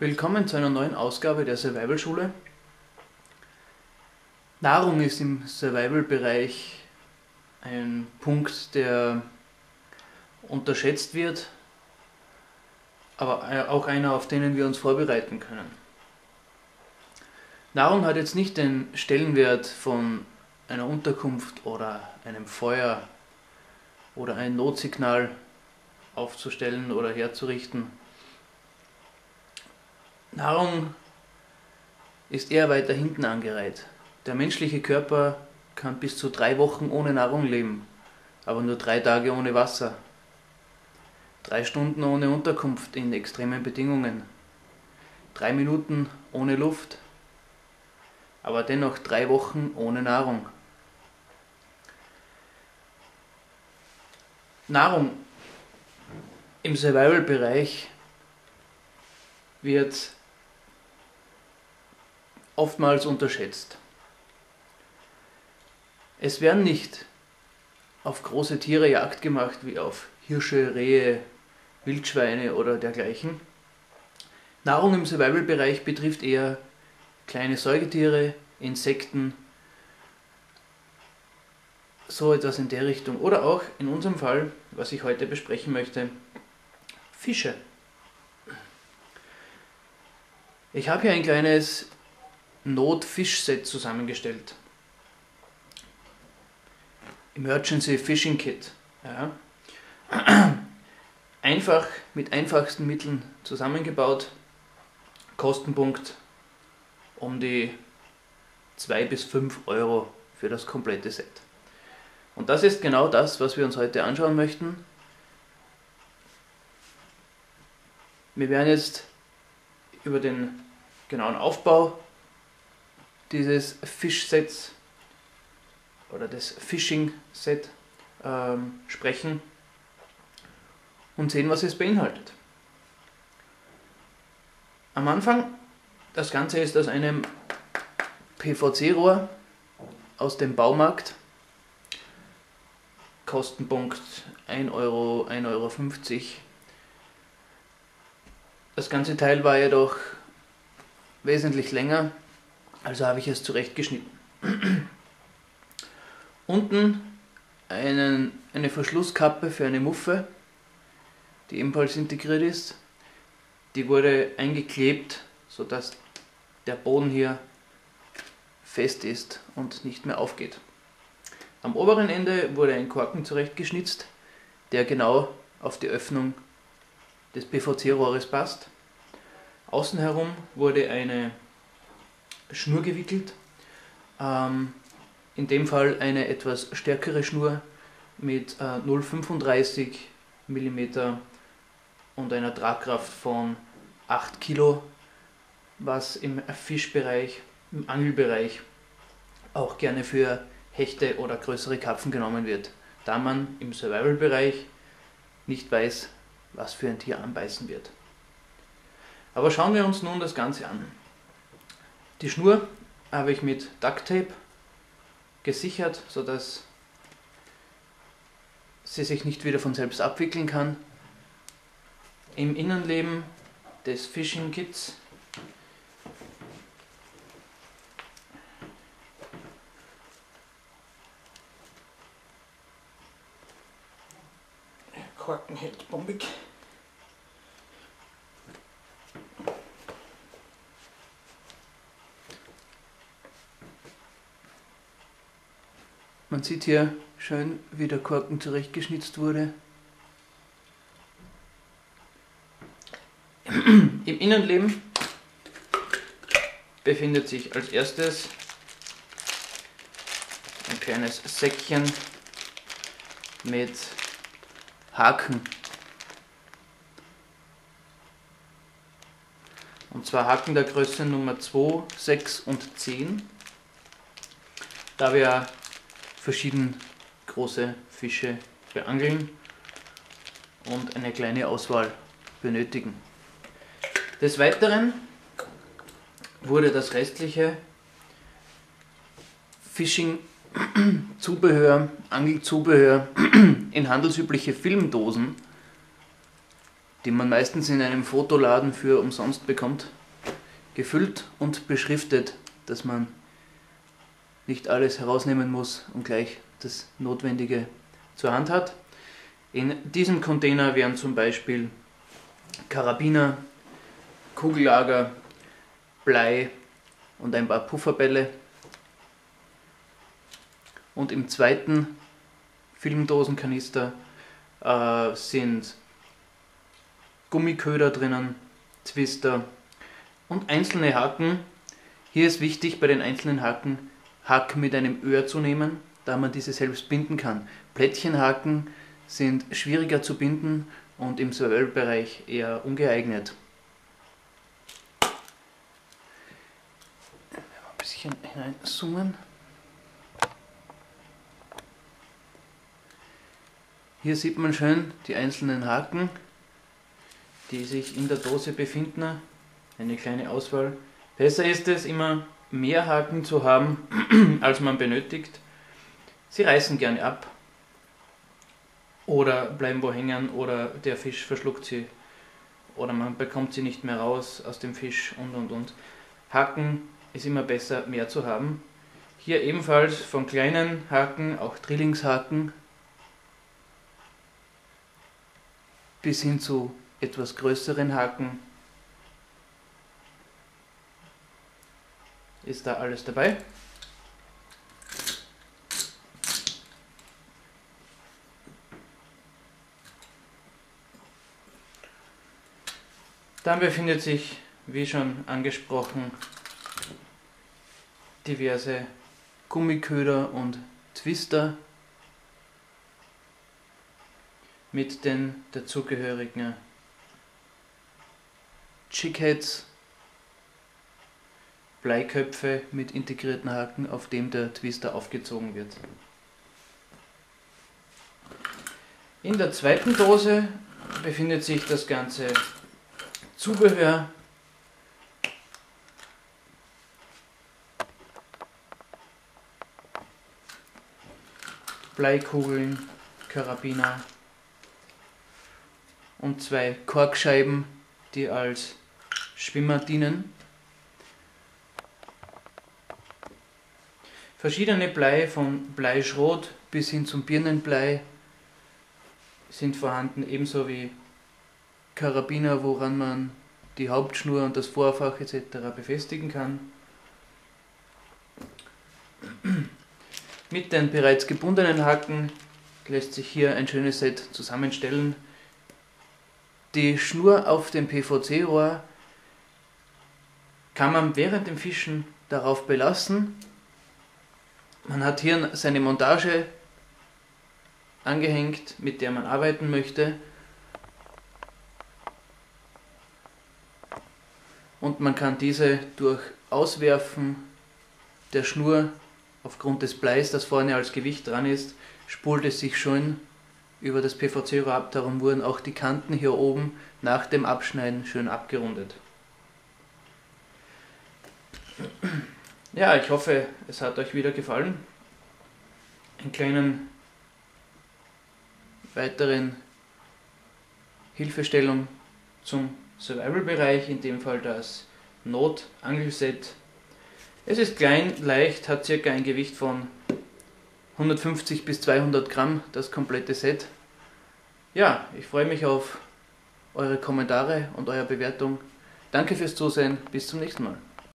Willkommen zu einer neuen Ausgabe der Survival-Schule. Nahrung ist im Survival-Bereich ein Punkt, der unterschätzt wird, aber auch einer, auf den wir uns vorbereiten können. Nahrung hat jetzt nicht den Stellenwert von einer Unterkunft oder einem Feuer oder ein Notsignal aufzustellen oder herzurichten. Nahrung ist eher weiter hinten angereiht. Der menschliche Körper kann bis zu 3 Wochen ohne Nahrung leben, aber nur 3 Tage ohne Wasser, 3 Stunden ohne Unterkunft in extremen Bedingungen, 3 Minuten ohne Luft, aber dennoch 3 Wochen ohne Nahrung. Nahrung im Survival-Bereich wird oftmals unterschätzt. Es werden nicht auf große Tiere Jagd gemacht, wie auf Hirsche, Rehe, Wildschweine oder dergleichen. Nahrung im Survival-Bereich betrifft eher kleine Säugetiere, Insekten, so etwas in der Richtung. Oder auch in unserem Fall, was ich heute besprechen möchte, Fische. Ich habe hier ein kleines Notfischset zusammengestellt. Emergency Fishing Kit. Ja. Einfach, mit einfachsten Mitteln zusammengebaut. Kostenpunkt um die 2 bis 5 Euro für das komplette Set. Und das ist genau das, was wir uns heute anschauen möchten. Wir werden jetzt über den genauen Aufbau dieses Fischsets oder des Fishing-Set sprechen und sehen, was es beinhaltet. Am Anfang, das Ganze ist aus einem PVC-Rohr aus dem Baumarkt. Kostenpunkt 1 Euro, 1,50 Euro. Das ganze Teil war jedoch wesentlich länger, also habe ich es zurechtgeschnitten. Unten eine Verschlusskappe für eine Muffe, die ebenfalls integriert ist. Die wurde eingeklebt, sodass der Boden hier fest ist und nicht mehr aufgeht. Am oberen Ende wurde ein Korken zurechtgeschnitzt, der genau auf die Öffnung des PVC-Rohres passt. Außen herum wurde eine Schnur gewickelt, in dem Fall eine etwas stärkere Schnur mit 0,35 mm und einer Tragkraft von 8 Kilo, was im Fischbereich, im Angelbereich auch gerne für Hechte oder größere Karpfen genommen wird, da man im Survival-Bereich nicht weiß, was für ein Tier anbeißen wird. Aber schauen wir uns nun das Ganze an. Die Schnur habe ich mit Duct Tape gesichert, sodass sie sich nicht wieder von selbst abwickeln kann. Im Innenleben des Fishing Kits Korken hält bombig. Man sieht hier schön, wie der Korken zurechtgeschnitzt wurde. Im Innenleben befindet sich als erstes ein kleines Säckchen mit Haken. Und zwar Haken der Größe Nummer 2, 6 und 10. Da wir verschieden große Fische beangeln und eine kleine Auswahl benötigen. Des Weiteren wurde das restliche Fishing-Zubehör, Angelzubehör in handelsübliche Filmdosen die man meistens in einem Fotoladen für umsonst bekommt, gefüllt und beschriftet, dass man nicht alles herausnehmen muss und gleich das Notwendige zur Hand hat. In diesem Container wären zum Beispiel Karabiner, Kugellager, Blei und ein paar Pufferbälle. Und im zweiten Filmdosenkanister sind Gummiköder drinnen, Zwister und einzelne Haken. Hier ist wichtig, bei den einzelnen Haken mit einem Öhr zu nehmen, da man diese selbst binden kann. Plättchenhaken sind schwieriger zu binden und im Survival-Bereich eher ungeeignet. Ein bisschen hineinzoomen. Hier sieht man schön die einzelnen Haken, die sich in der Dose befinden. Eine kleine Auswahl. Besser ist es, immer mehr Haken zu haben, als man benötigt. Sie reißen gerne ab oder bleiben wo hängen oder der Fisch verschluckt sie oder man bekommt sie nicht mehr raus aus dem Fisch und. Haken ist immer besser, mehr zu haben. Hier ebenfalls von kleinen Haken, auch Drillingshaken, bis hin zu etwas größeren Haken ist da alles dabei. Dann befindet sich, wie schon angesprochen, diverse Gummiköder und Twister mit den dazugehörigen Jigheads, Bleiköpfe mit integrierten Haken, auf dem der Twister aufgezogen wird. In der zweiten Dose befindet sich das ganze Zubehör. Bleikugeln, Karabiner und zwei Korkscheiben, die als Schwimmer dienen. Verschiedene Blei, von Bleischrot bis hin zum Birnenblei, sind vorhanden, ebenso wie Karabiner, woran man die Hauptschnur und das Vorfach etc. befestigen kann. Mit den bereits gebundenen Haken lässt sich hier ein schönes Set zusammenstellen. Die Schnur auf dem PVC-Rohr kann man während dem Fischen darauf belassen. Man hat hier seine Montage angehängt, mit der man arbeiten möchte. Und man kann diese durch Auswerfen der Schnur aufgrund des Bleis, das vorne als Gewicht dran ist, spult es sich schön über das PVC-Rohr ab, darum wurden auch die Kanten hier oben nach dem Abschneiden schön abgerundet. Ja, ich hoffe, es hat euch wieder gefallen. Einen kleinen weiteren Hilfestellung zum Survival-Bereich, in dem Fall das Not-Angelset. Es ist klein, leicht, hat circa ein Gewicht von 150 bis 200 Gramm, das komplette Set. Ja, ich freue mich auf eure Kommentare und eure Bewertung. Danke fürs Zusehen, bis zum nächsten Mal.